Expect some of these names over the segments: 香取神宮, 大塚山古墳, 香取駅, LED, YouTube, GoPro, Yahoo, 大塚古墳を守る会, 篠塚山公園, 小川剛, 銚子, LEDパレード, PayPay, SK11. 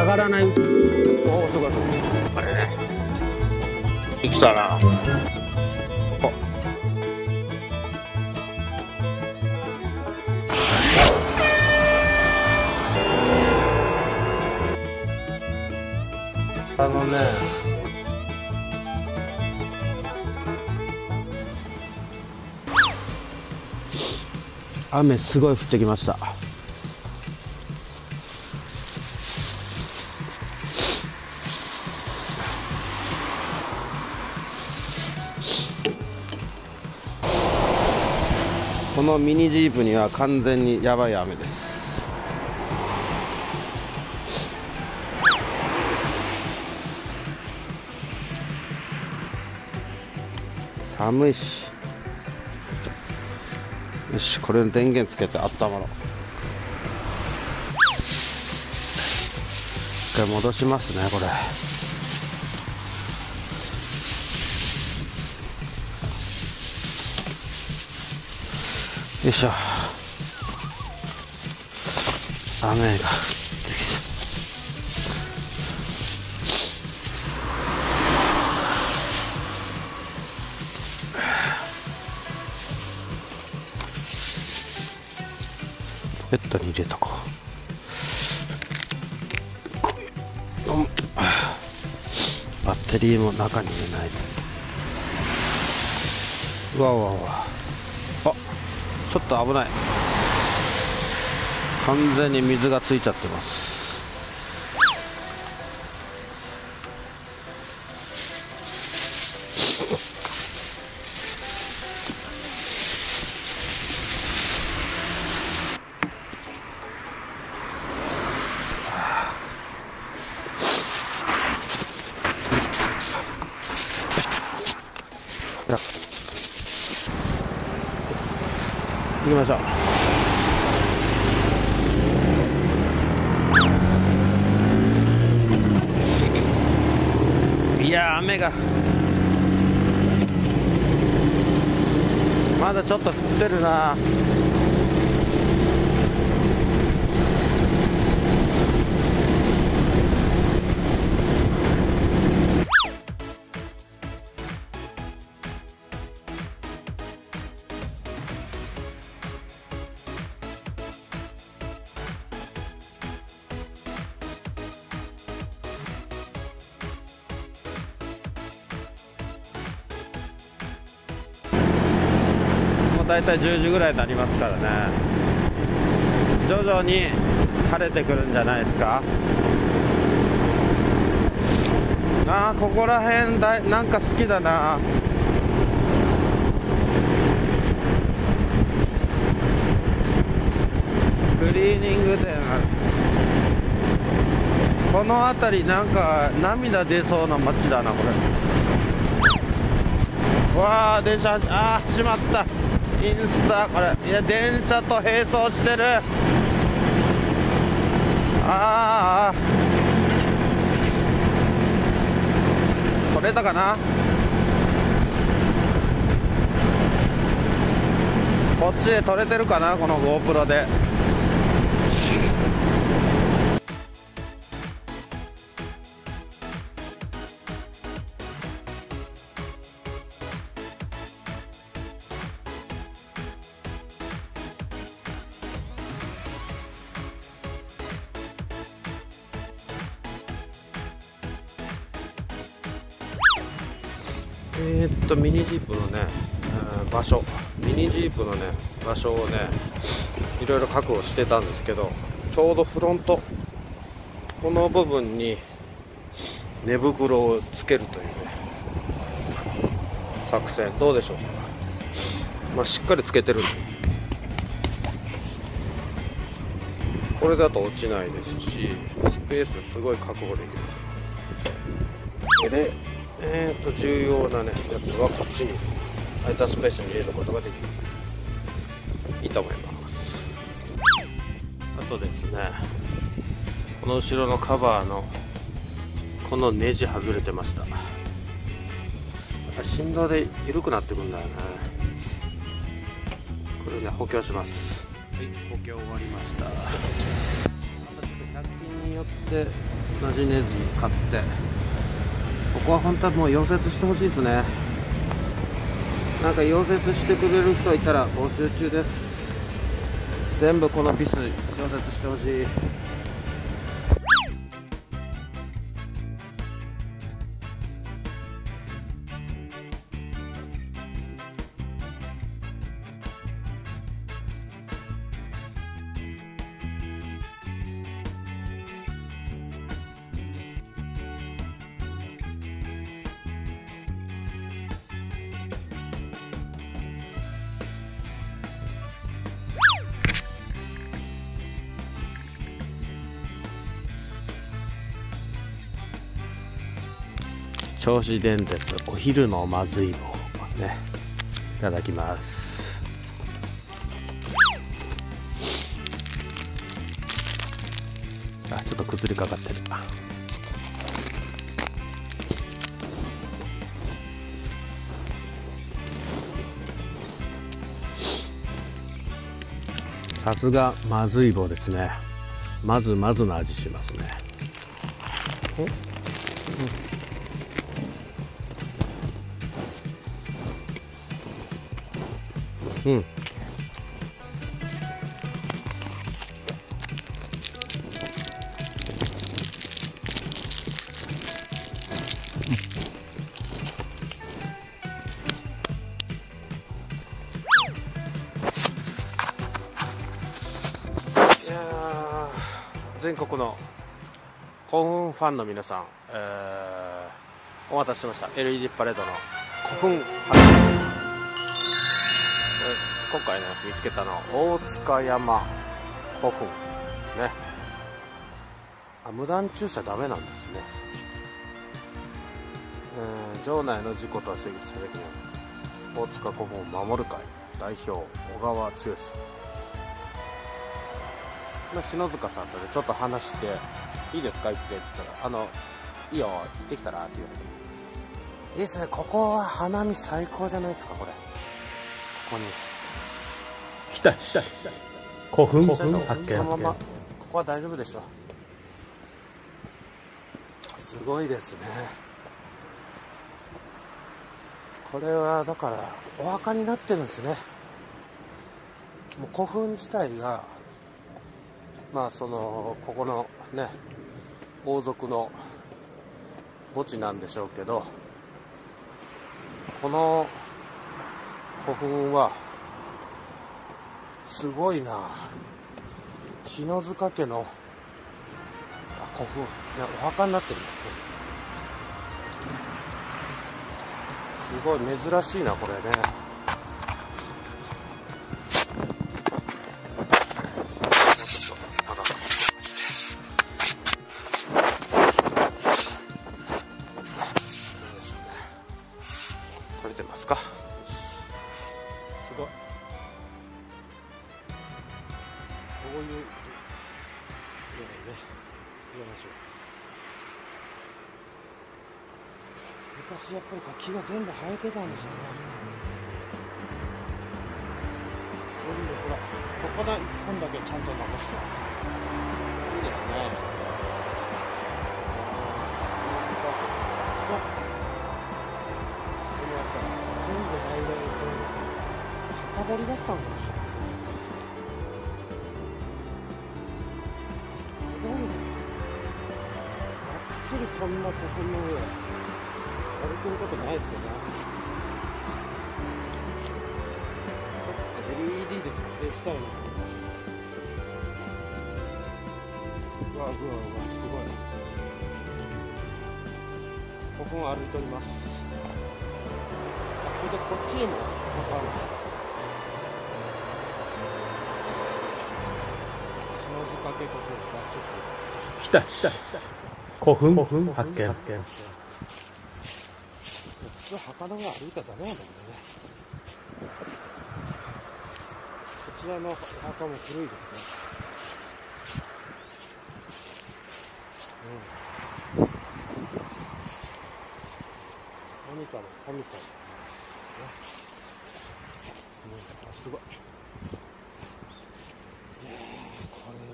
上がらない。おお、すごいすごい。あれね。生きたな。あのね。雨すごい降ってきました。このミニジープには完全にやばい雨です。寒いし、よし、これ電源つけてあったまろう。一回戻しますね。これよいしょ、雨が降ってきた。ポケットに入れとこう。バッテリーも中に入れないと。うわうわうわ、ちょっと危ない。完全に水がついちゃってます。いや行きましょう。いやー、雨がまだちょっと降ってるな。大体10時ぐらいになりますからね。徐々に晴れてくるんじゃないですか。あー、ここら辺だ、なんか好きだな。クリーニング店、この辺りなんか涙出そうな街だなこれ。わあ、電車、あー、しまった、インスタ、これ、いや、電車と並走してる。ああ、取れたかな。こっちで取れてるかな、この GoPro で。ミニジープのね、場所、ミニジープのね、場所をね、いろいろ確保してたんですけど、ちょうどフロント、この部分に寝袋をつけるというね、作戦、どうでしょうか。まあ、しっかりつけてるんで、これだと落ちないですし、スペースすごい確保できます。で重要なね、やつはこっちに空いたスペースに入れることができる。いいと思います。あとですね、この後ろのカバーのこのネジ外れてました。振動で緩くなってくるんだよね。これね、補強します。はい、補強終わりました。100均によってなじねず買って、ここは本当はもう溶接してほしいですね。なんか溶接してくれる人いたら募集中です。全部このビス溶接してほしい。銚子電鉄お昼のまずい棒ね、いただきます。あ、ちょっと崩れかかってる。さすがまずい棒ですね。まずまずの味しますね。うん、いや全国の興奮ファンの皆さん、お待たせしました。 LED パレードの興奮ファン、今回ね見つけたのは大塚山古墳ね。あ、無断駐車ダメなんですね。場内の事故とは制御する責任、大塚古墳を守る会代表小川剛さん、篠塚さんとねちょっと話して「いいですか行って」って言ったら「いいよ行ってきたら」って言われて「いいですね、ここは花見最高じゃないですか。これここに日立古墳発見、ここは大丈夫でした。すごいですね。これはだからお墓になってるんですね。もう古墳自体がここのね王族の墓地なんでしょうけど、この古墳はすごいな。篠塚家の古墳、お墓になってるんですね。すごい珍しいなこれね。取れてますか。すごい。こういうね、昔やっぱり木が全部生えてたんですよね。全部ほら、ここだ、1本だけちゃんと残していいですね。全部間にこう、墓堀だったんかもしれない。こんな古墳の上歩けることないですよね。ちょっと LED で撮影したいな。うわすごい。古墳歩いております。それでこっちにもまたあるんですよ。篠塚家古墳がちょっと来た古墳発見。普通墓の上歩いたらダメなんだけどね。こちらのお墓も古いですね。何かの神様ですね。すごい。これ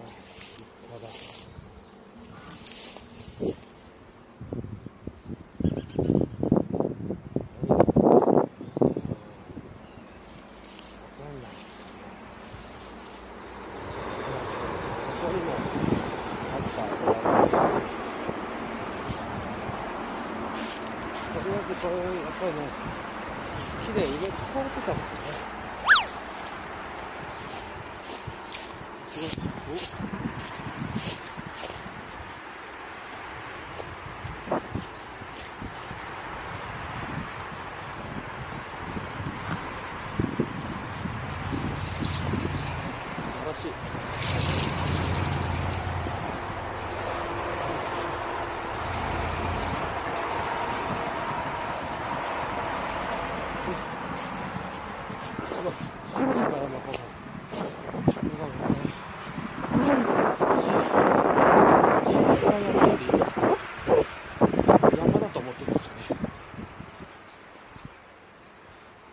は立派だ。でこれやっぱりね綺麗に入れ替わってたんですよね。素晴らしい。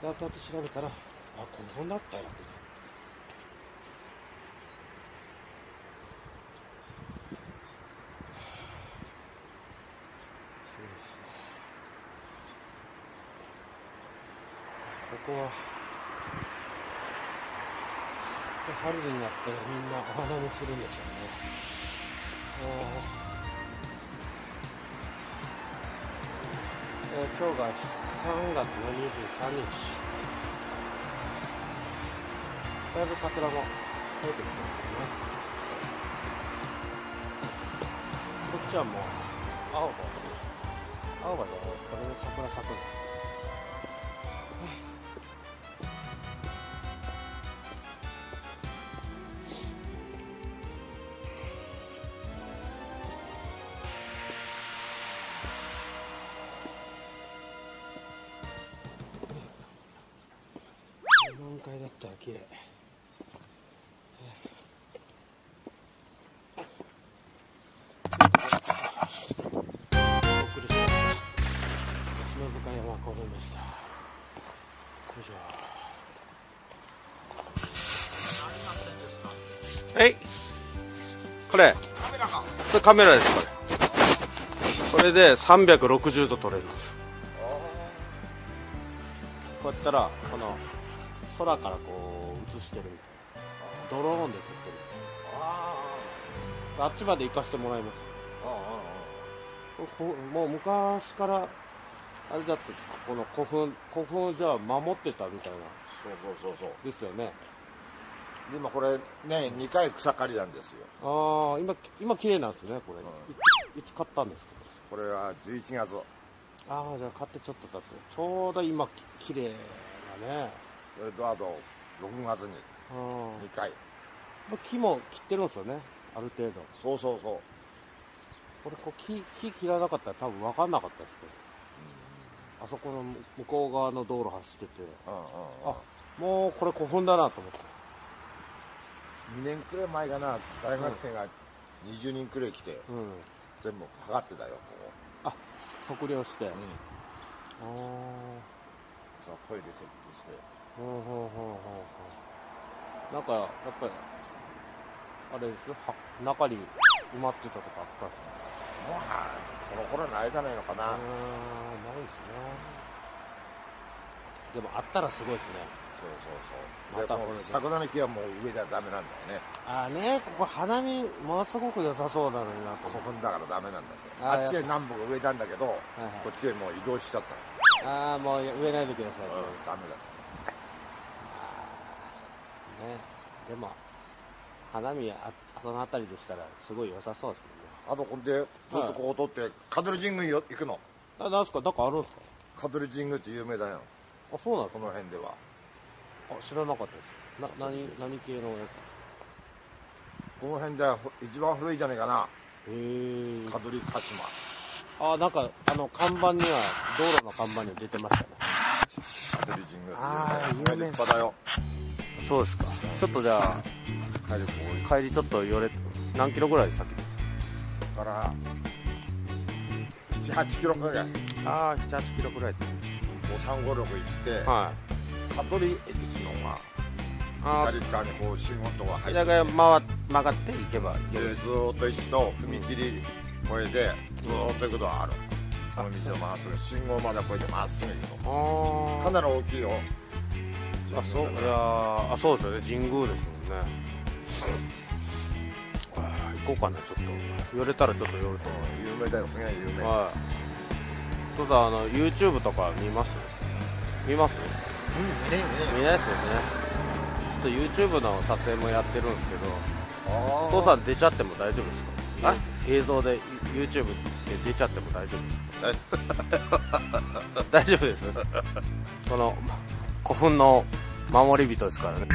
後々調べたら、あ、こうなったよ。ここは春になってみんなお花見するんでしょうね。今日が3月の23日、だいぶ桜も咲いてきてますね。こっちはもう青葉じゃない、これで桜咲くの。満開だったら綺麗。お送りしました篠塚山公園でした。よいしょ。はい。これ。それカメラですか。これで360度撮れるんです。こうやったらこの。空からこう映してるみたいな、ドローンで撮ってるみたいな。あっちまで行かせてもらいます。もう昔からあれだって、この古墳じゃあ守ってたみたいな。そうですよね。今これね2回草刈りなんですよ。ああ、今綺麗なんですねこれ、うん、いつ買ったんですかこれは。11月。ああ、じゃあ買ってちょっと経ってちょうど今綺麗だね。それとあと6月に2回、木も切ってるんですよね、ある程度。そうこれこう木切らなかったら多分分かんなかったですけど、あそこの向こう側の道路走ってて、あ、もうこれ古墳だなと思って。2年くらい前かな、大学生が20人くらい来て、全部はがってたよ。あ、測量して、さあトイレ設置して。なんかやっぱりあれですよ、中に埋まってたとかあったんですか。もうその頃ないじゃないのかな。ないですね。でもあったらすごいですね。そう桜の木はもう上ではダメなんだよね。ああね、ここ花見ものすごく良さそうなのにな。古墳だからダメなんだって。あっちへ南北植えたんだけど、こっちへもう移動しちゃった。ああ、もう植えないでください。ダメだった。でも花見その辺りでしたらすごい良さそうですけどね。あとこれでずっとここを通って香取神宮行くの。何すか、なんかあるんですか。香取神宮って有名だよ。あ、そうなんですか。この辺では知らなかったです。何系のやつ。この辺では一番古いじゃないかな。へえ、香取鹿島。あ、なんか看板には、道路の看板には出てましたね、香取神宮。ああ、有名立派だよ。そうですか。ちょっとじゃあ帰りちょっと寄れ、何キロぐらい先ですか。だから7、8キロぐらい。ああ、7、8キロぐらい。5356行って、はい。香取駅のが左側にこう信号とか入って。だから曲がっていけば。でずーっと一度踏切越えてずーっと行くのはある。この道をまっすぐ、信号まで越えてまっすぐ行くの。かなり大きいよ。あ、そう、いや、あ、そうですよね、神宮ですもんね。行こうかな、ちょっと寄れたらちょっと寄ると。有名だよ、すげえ有名。父さん、YouTube とか見ます？見ます？見ないですよね。ちょっと YouTube の撮影もやってるんですけど、父さん出ちゃっても大丈夫ですか？映像で YouTube で出ちゃっても大丈夫ですか？大丈夫です。この古墳の守り人ですからね。